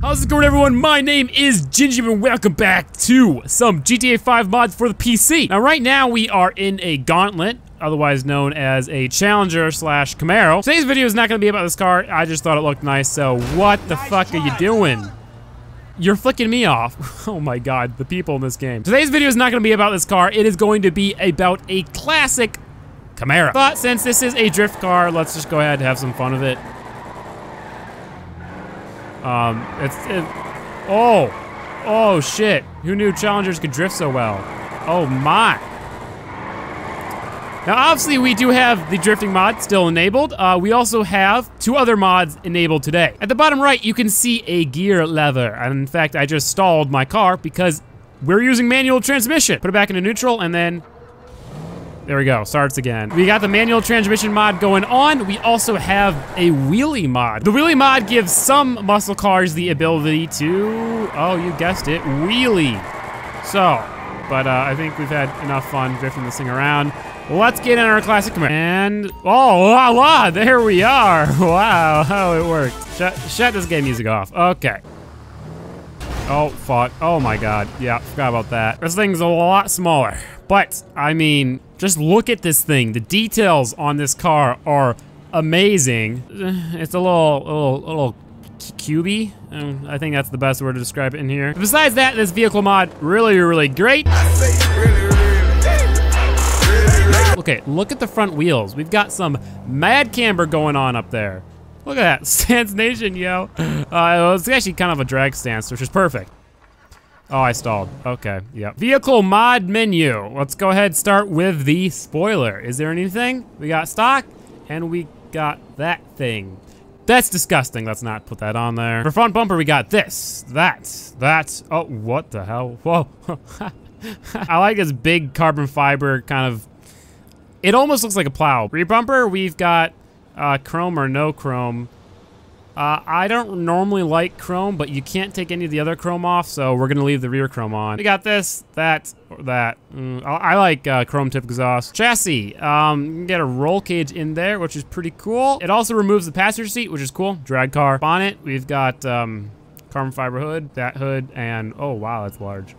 How's it going, everyone? My name is Gingy, and welcome back to some GTA 5 mods for the PC. Now, right now, we are in a gauntlet, otherwise known as a Challenger slash Camaro. Today's video is not going to be about this car. I just thought it looked nice, so what the fuck are you doing? You're flicking me off. Oh my god, the people in this game. Today's video is not going to be about this car. It is going to be about a classic Camaro. But since this is a drift car, let's just go ahead and have some fun with it. Oh shit. Who knew Challengers could drift so well? Oh my. Now obviously we do have the drifting mod still enabled. We also have two other mods enabled today. At the bottom right, you can see a gear lever. And in fact, I just stalled my car because we're using manual transmission. Put it back into neutral and then, there we go, starts again. We got the manual transmission mod going on. We also have a wheelie mod. The wheelie mod gives some muscle cars the ability to, oh, you guessed it, wheelie. So, but I think we've had enough fun drifting this thing around. Let's get in our classic Camaro. And, oh, la la, there we are. Wow, how it worked. Shut this game music off, okay. Oh, fuck, oh my God. Yeah, forgot about that. This thing's a lot smaller. But, I mean, just look at this thing. The details on this car are amazing. It's a little cubey. I think that's the best word to describe it in here. But besides that, this vehicle mod, really, really great. Okay, look at the front wheels. We've got some mad camber going on up there. Look at that, stance nation, yo. It's actually kind of a drag stance, which is perfect. Oh, I stalled, okay, yep. Vehicle mod menu. Let's go ahead and start with the spoiler. Is there anything? We got stock, and we got that thing. That's disgusting, let's not put that on there. For front bumper, we got this, that, oh, what the hell, whoa. I like this big carbon fiber kind of, it almost looks like a plow. Rear bumper, we've got chrome or no chrome. I don't normally like chrome, but you can't take any of the other chrome off, so we're gonna leave the rear chrome on. We got this, that, or that. I like chrome tip exhaust. Chassis, you can get a roll cage in there, which is pretty cool. It also removes the passenger seat, which is cool. Drag car. Bonnet, we've got carbon fiber hood, that hood, and oh wow, that's large.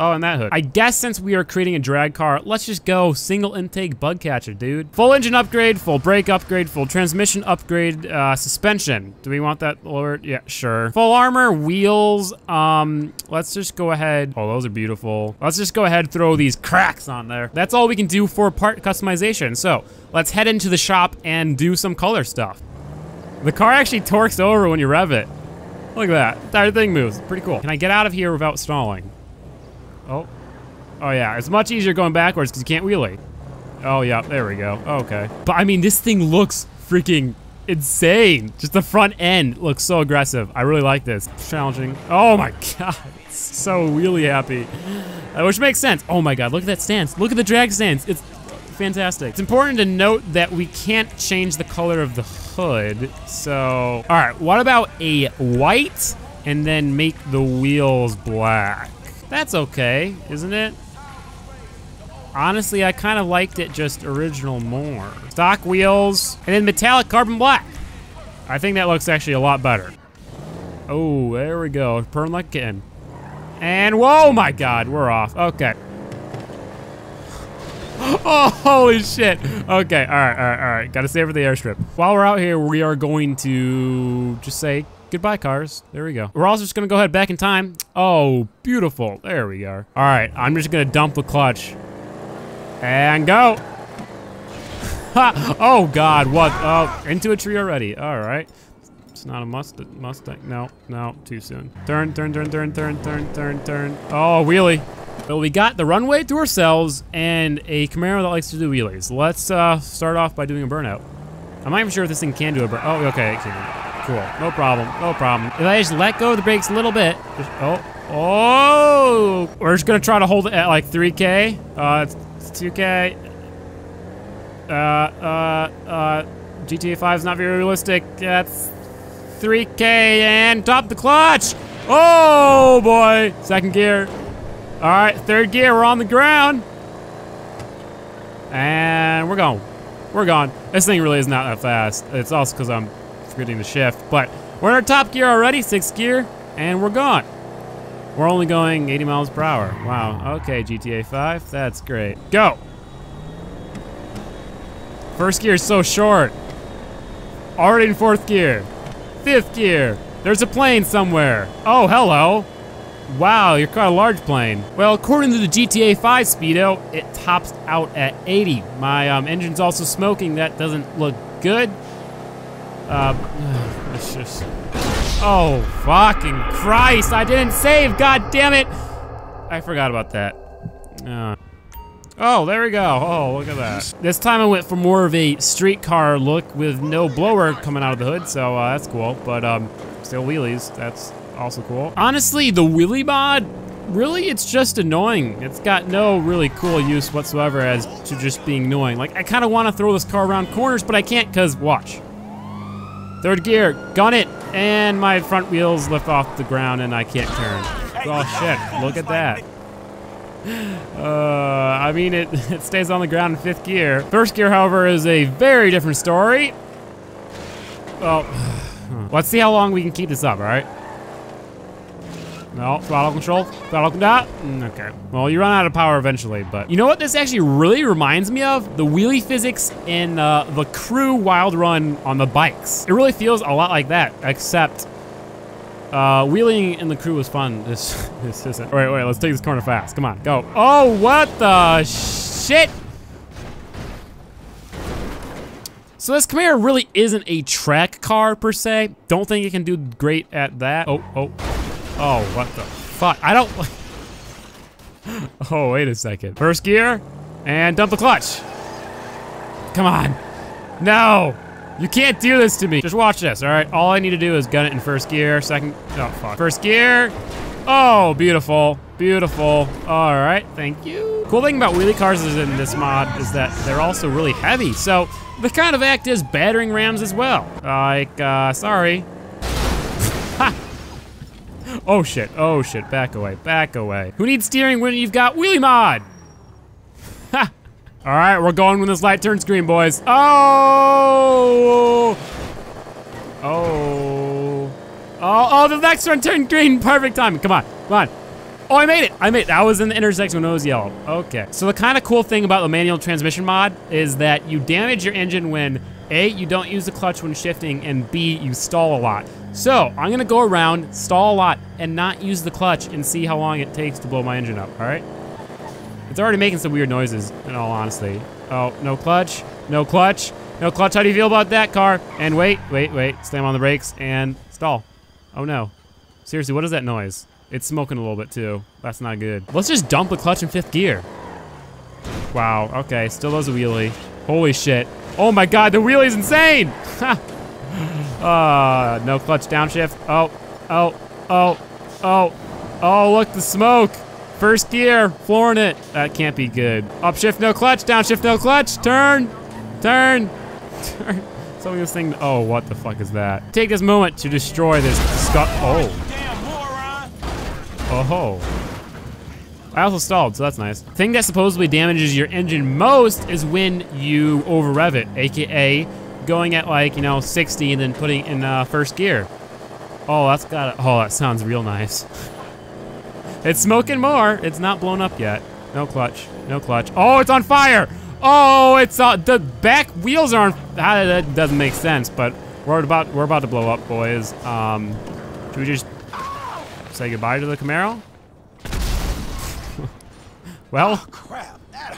Oh, and that hood. I guess since we are creating a drag car, let's just go single intake bug catcher, dude. Full engine upgrade, full brake upgrade, full transmission upgrade, suspension. Do we want that lowered? Yeah, sure. Full armor, wheels, let's just go ahead. Oh, those are beautiful. Let's just go ahead and throw these cracks on there. That's all we can do for part customization. So let's head into the shop and do some color stuff. The car actually torques over when you rev it. Look at that, the entire thing moves, pretty cool. Can I get out of here without stalling? Oh yeah, it's much easier going backwards because you can't wheelie. Oh yeah, there we go, okay. But I mean, this thing looks freaking insane. Just the front end looks so aggressive. I really like this, it's challenging. Oh my God, it's so wheelie happy. Which makes sense. Oh my God, look at that stance. Look at the drag stance, it's fantastic. It's important to note that we can't change the color of the hood, so. All right, what about a white and then make the wheels black? That's okay, isn't it? Honestly, I kind of liked it just original more. Stock wheels, and then metallic carbon black. I think that looks actually a lot better. Oh, there we go, purring like a kitten. And whoa, my God, we're off, okay. Oh, holy shit. Okay, all right, gotta save for the airstrip. While we're out here, we are going to just say, goodbye, cars. There we go. We're also just gonna go ahead back in time. Oh, beautiful. There we are. All right, I'm just gonna dump the clutch. And go. Oh, God, what? Oh, into a tree already. All right. It's not a Mustang. No, too soon. Turn. Oh, wheelie. Well, we got the runway to ourselves and a Camaro that likes to do wheelies. Let's start off by doing a burnout. I'm not even sure if this thing can do a burnout. Oh, okay, it can. Cool, no problem. If I just let go of the brakes a little bit, just, oh! We're just gonna try to hold it at like 3K, it's 2K. GTA 5 is not very realistic, that's 3K and top the clutch! Oh boy, second gear. All right, third gear, we're on the ground. And we're gone. This thing really is not that fast. It's also because I'm forgetting the shift, but We're in our top gear already, 6th gear, and we're gone. We're only going 80 miles per hour. Wow, okay, GTA 5, that's great. Go! First gear is so short. Already in 4th gear. 5th gear. There's a plane somewhere. Oh, hello. Wow, you're quite a large plane. Well, according to the GTA 5 speedo, it tops out at 80. My engine's also smoking. That doesn't look good. It's just... Oh, fucking Christ! I didn't save. God damn it! I forgot about that. Oh, there we go. Oh, look at that. This time I went for more of a streetcar look with no blower coming out of the hood, so that's cool. But still wheelies. That's also cool. Honestly, the wheelie mod, really, it's just annoying. It's got no really cool use whatsoever as to just being annoying. Like, I kind of want to throw this car around corners, but I can't because, watch. 3rd gear, gun it, and my front wheels lift off the ground and I can't turn. Oh shit, look at that. I mean, it stays on the ground in 5th gear. 1st gear, however, is a very different story. Oh, let's see how long we can keep this up, all right? No, throttle control, throttle control, okay. Well, you run out of power eventually, but. You know what this actually really reminds me of? The wheelie physics in the Crew Wild Run on the bikes. It really feels a lot like that, except wheeling in the Crew was fun, this isn't. Wait, let's take this corner fast, come on, go. Oh, what the shit? So this Camaro really isn't a track car per se. Don't think it can do great at that. Oh, what the fuck? I don't... Oh, wait a second. 1st gear, and dump the clutch. Come on. No, you can't do this to me. Just watch this, all right? All I need to do is gun it in 1st gear, 2nd, oh fuck. 1st gear, oh, beautiful, beautiful. All right, thank you. Cool thing about wheelie cars is in this mod is that they're also really heavy, so they kind of act as battering rams as well. Like, sorry. Oh shit, back away, back away. Who needs steering when you've got wheelie mod? Ha! All right, we're going when this light turns green, boys. Oh, the next one turned green, perfect timing, come on, come on. Oh, I made it, I made it. I was in the intersection when it was yellow, okay. So the kind of cool thing about the manual transmission mod is that you damage your engine when A, you don't use the clutch when shifting, and B, you stall a lot. So, I'm gonna go around, stall a lot, and not use the clutch and see how long it takes to blow my engine up, all right? It's already making some weird noises, in all honesty. Oh, no clutch, no clutch, no clutch. How do you feel about that car? And wait, slam on the brakes and stall. Oh no. Seriously, what is that noise? It's smoking a little bit too. That's not good. Let's just dump the clutch in 5th gear. Wow, okay, still does a wheelie. Holy shit. Oh my God, the wheelie's insane! Ha! No clutch downshift. Oh, look, the smoke. 1st gear, flooring it. That can't be good. Upshift, no clutch, downshift, no clutch. Turn. Some of this thing, oh, what the fuck is that? Take this moment to destroy this scuff. I also stalled, so that's nice. The thing that supposedly damages your engine most is when you over rev it, AKA going at like, you know, 60 and then putting in 1st gear. Oh, that's gotta, oh, that sounds real nice. It's smoking more, it's not blown up yet. No clutch, no clutch. Oh, it's on fire! Oh, it's, the back wheels are on, that doesn't make sense, but we're about to blow up, boys. Should we just say goodbye to the Camaro? Well, oh, crap.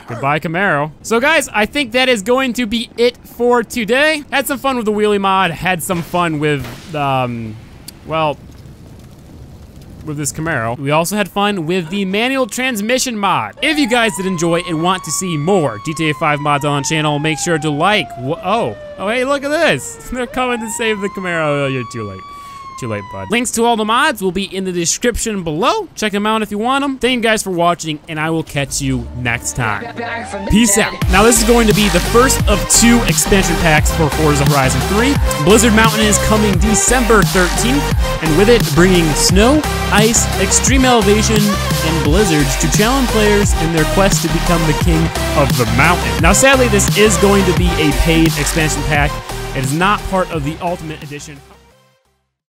Goodbye, Camaro. So guys, I think that is going to be it for today. Had some fun with the wheelie mod, had some fun with, well, with this Camaro. We also had fun with the manual transmission mod. If you guys did enjoy and want to see more GTA 5 mods on the channel, make sure to like, oh hey, look at this. They're coming to save the Camaro. Oh, you're too late. Too late, bud. Links to all the mods will be in the description below. Check them out if you want them. Thank you guys for watching, and I will catch you next time. Peace out. Now, this is going to be the first of 2 expansion packs for Forza Horizon 3. Blizzard Mountain is coming December 13th, and with it, bringing snow, ice, extreme elevation, and blizzards to challenge players in their quest to become the king of the mountain. Now, sadly, this is going to be a paid expansion pack. It is not part of the Ultimate Edition.